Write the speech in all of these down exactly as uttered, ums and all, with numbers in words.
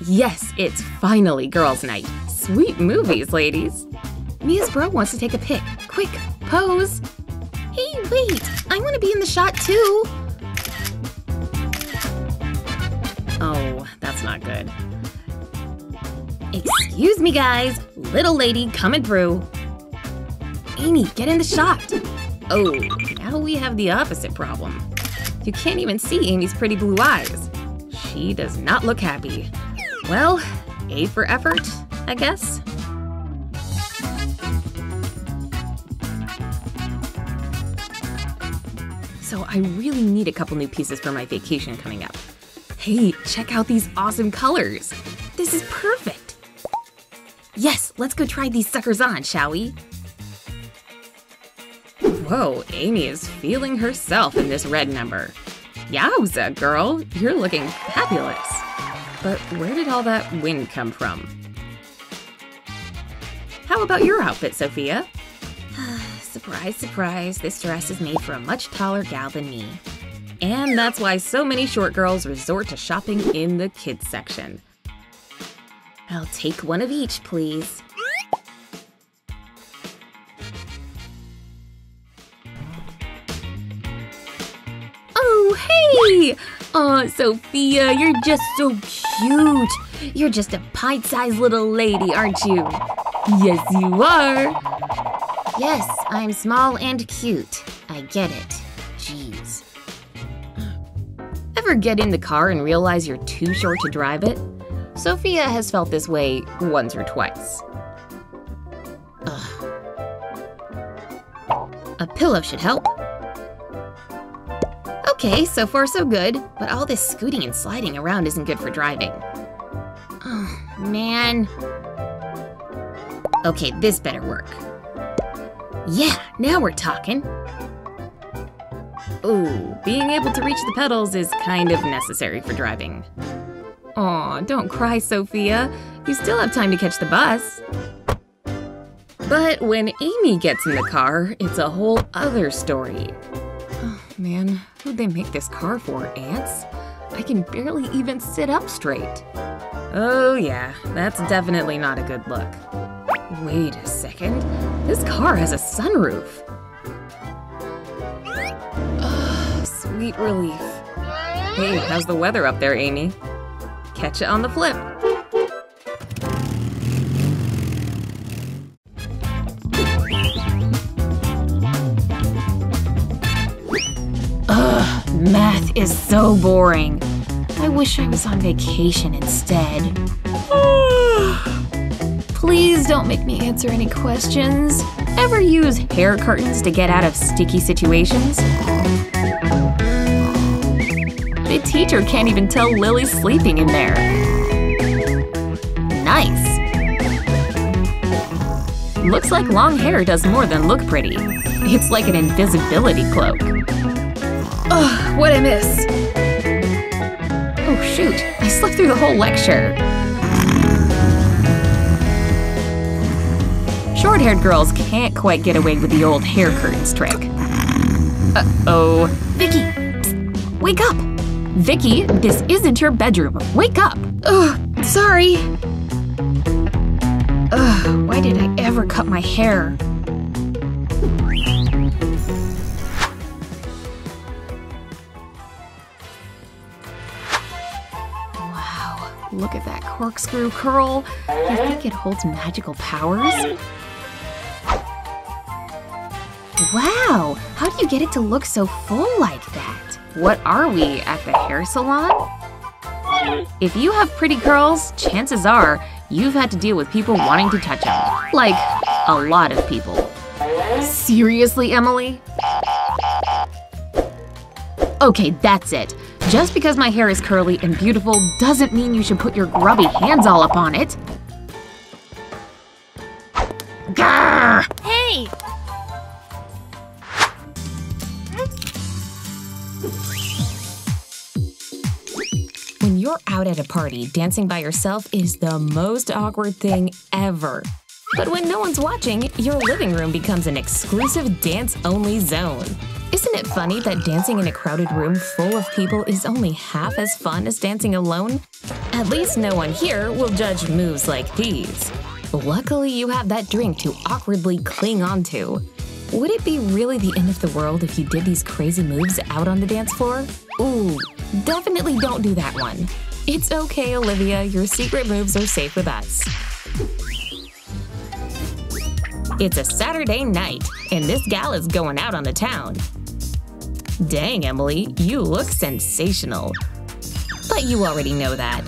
Yes, it's finally girls' night. Sweet movies, ladies. Mia's bro wants to take a pic. Quick, pose. Hey, wait, I want to be in the shot too. Oh, that's not good. Excuse me, guys. Little lady coming through. Amy, get in the shot. Oh, now we have the opposite problem. You can't even see Amy's pretty blue eyes. She does not look happy. Well, A for effort, I guess. So I really need a couple new pieces for my vacation coming up. Hey, check out these awesome colors. This is perfect. Yes, let's go try these suckers on, shall we? Whoa, Amy is feeling herself in this red number. Yowza, girl, you're looking fabulous. But where did all that wind come from? How about your outfit, Sophia? Surprise, surprise, this dress is made for a much taller gal than me. And that's why so many short girls resort to shopping in the kids section. I'll take one of each, please. Hey! Oh, Sophia, you're just so cute! You're just a pint-sized little lady, aren't you? Yes, you are! Yes, I'm small and cute. I get it. Jeez. Ever get in the car and realize you're too short to drive it? Sophia has felt this way once or twice. Ugh. A pillow should help. Okay, so far so good, but all this scooting and sliding around isn't good for driving. Oh, man. Okay, this better work. Yeah, now we're talking. Ooh, being able to reach the pedals is kind of necessary for driving. Aw, don't cry, Sophia. You still have time to catch the bus. But when Amy gets in the car, it's a whole other story. Man, who'd they make this car for, ants? I can barely even sit up straight. Oh yeah, that's definitely not a good look. Wait a second, this car has a sunroof. Ugh, sweet relief. Hey, how's the weather up there, Amy? Catch it on the flip. Math is so boring. I wish I was on vacation instead. Please don't make me answer any questions. Ever use hair curtains to get out of sticky situations? The teacher can't even tell Lily's sleeping in there. Nice. Looks like long hair does more than look pretty. It's like an invisibility cloak. Ugh, what a miss! Oh shoot, I slept through the whole lecture! Short-haired girls can't quite get away with the old hair curtains trick. Uh-oh. Vicky! Psst, wake up! Vicky, this isn't your bedroom. Wake up! Ugh, sorry! Ugh, why did I ever cut my hair? Look at that corkscrew curl. You think it holds magical powers? Wow! How do you get it to look so full like that? What are we, at the hair salon? If you have pretty curls, chances are you've had to deal with people wanting to touch them. Like, a lot of people. Seriously, Emily? Okay, that's it. Just because my hair is curly and beautiful doesn't mean you should put your grubby hands all up on it. Grr! Hey! When you're out at a party, dancing by yourself is the most awkward thing ever. But when no one's watching, your living room becomes an exclusive dance-only zone. Isn't it funny that dancing in a crowded room full of people is only half as fun as dancing alone? At least no one here will judge moves like these. Luckily, you have that drink to awkwardly cling onto. Would it be really the end of the world if you did these crazy moves out on the dance floor? Ooh, definitely don't do that one. It's okay, Olivia, your secret moves are safe with us. It's a Saturday night, and this gal is going out on the town. Dang, Emily, you look sensational. But you already know that.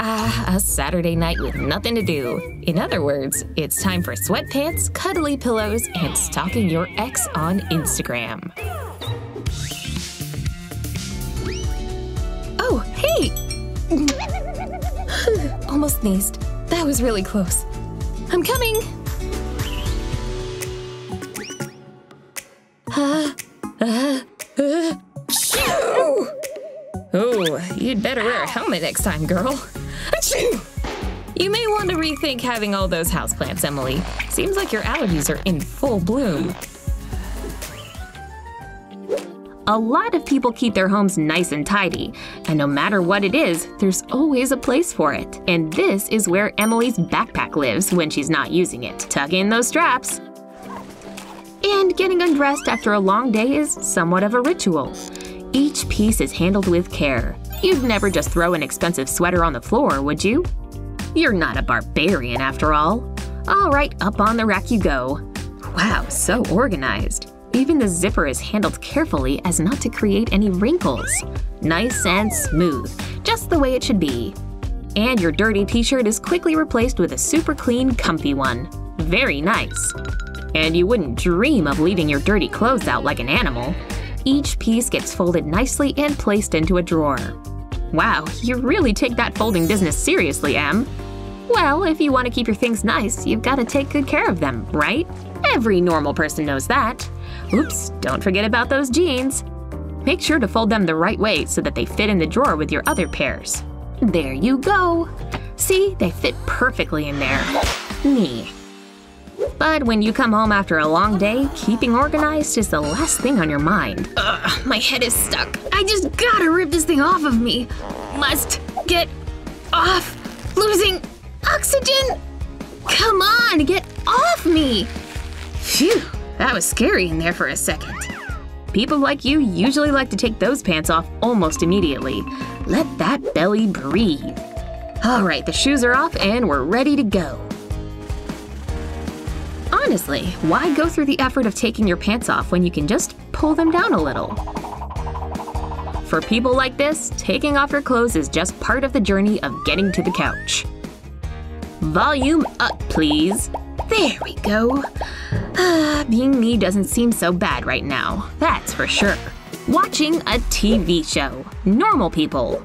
Ah, a Saturday night with nothing to do. In other words, it's time for sweatpants, cuddly pillows, and stalking your ex on Instagram. Oh, hey! Almost sneezed. That was really close. I'm coming! Uh, uh, uh. Oh, you'd better wear a helmet next time, girl. Achoo! You may want to rethink having all those houseplants, Emily. Seems like your allergies are in full bloom. A lot of people keep their homes nice and tidy, and no matter what it is, there's always a place for it. And this is where Emily's backpack lives when she's not using it. Tuck in those straps! And getting undressed after a long day is somewhat of a ritual. Each piece is handled with care. You'd never just throw an expensive sweater on the floor, would you? You're not a barbarian, after all. All right, up on the rack you go. Wow, so organized. Even the zipper is handled carefully as not to create any wrinkles. Nice and smooth, just the way it should be. And your dirty t-shirt is quickly replaced with a super clean, comfy one. Very nice. And you wouldn't dream of leaving your dirty clothes out like an animal. Each piece gets folded nicely and placed into a drawer. Wow, you really take that folding business seriously, Em. Well, if you want to keep your things nice, you've got to take good care of them, right? Every normal person knows that. Oops, don't forget about those jeans. Make sure to fold them the right way so that they fit in the drawer with your other pairs. There you go! See, they fit perfectly in there. Nee. But when you come home after a long day, keeping organized is the last thing on your mind. Ugh, my head is stuck. I just gotta rip this thing off of me. Must get off. Losing oxygen? Come on, get off me! Phew. That was scary in there for a second. People like you usually like to take those pants off almost immediately. Let that belly breathe. Alright, the shoes are off and we're ready to go. Honestly, why go through the effort of taking your pants off when you can just pull them down a little? For people like this, taking off your clothes is just part of the journey of getting to the couch. Volume up, please. There we go. Ah, being me doesn't seem so bad right now, that's for sure. Watching a T V show. Normal people.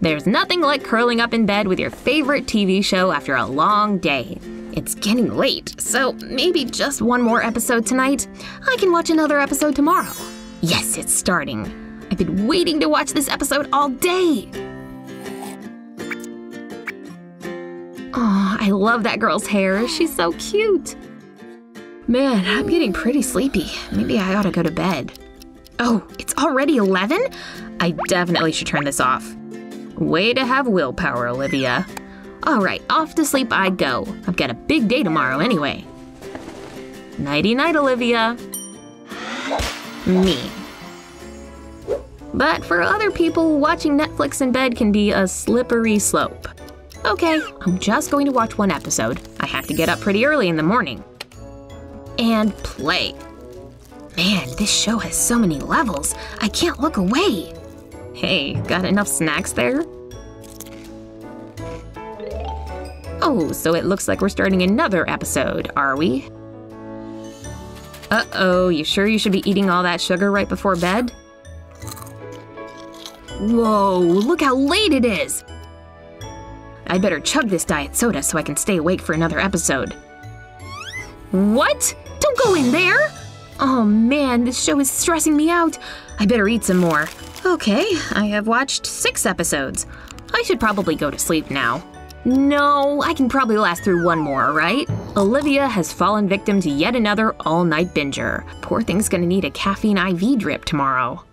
There's nothing like curling up in bed with your favorite T V show after a long day. It's getting late, so maybe just one more episode tonight. I can watch another episode tomorrow. Yes, it's starting. I've been waiting to watch this episode all day. Oh, I love that girl's hair. She's so cute. Man, I'm getting pretty sleepy. Maybe I ought to go to bed. Oh, it's already eleven? I definitely should turn this off. Way to have willpower, Olivia. Alright, off to sleep I go. I've got a big day tomorrow anyway. Nighty-night, Olivia. Me. But for other people, watching Netflix in bed can be a slippery slope. Okay, I'm just going to watch one episode. I have to get up pretty early in the morning. And play. Man, this show has so many levels. I can't look away. Hey, got enough snacks there? Oh, so it looks like we're starting another episode, are we? Uh-oh, you sure you should be eating all that sugar right before bed? Whoa, look how late it is! I'd better chug this diet soda so I can stay awake for another episode. What? Don't go in there! Oh man, this show is stressing me out. I better eat some more. Okay, I have watched six episodes. I should probably go to sleep now. No, I can probably last through one more, right? Olivia has fallen victim to yet another all-night binger. Poor thing's gonna need a caffeine I V drip tomorrow.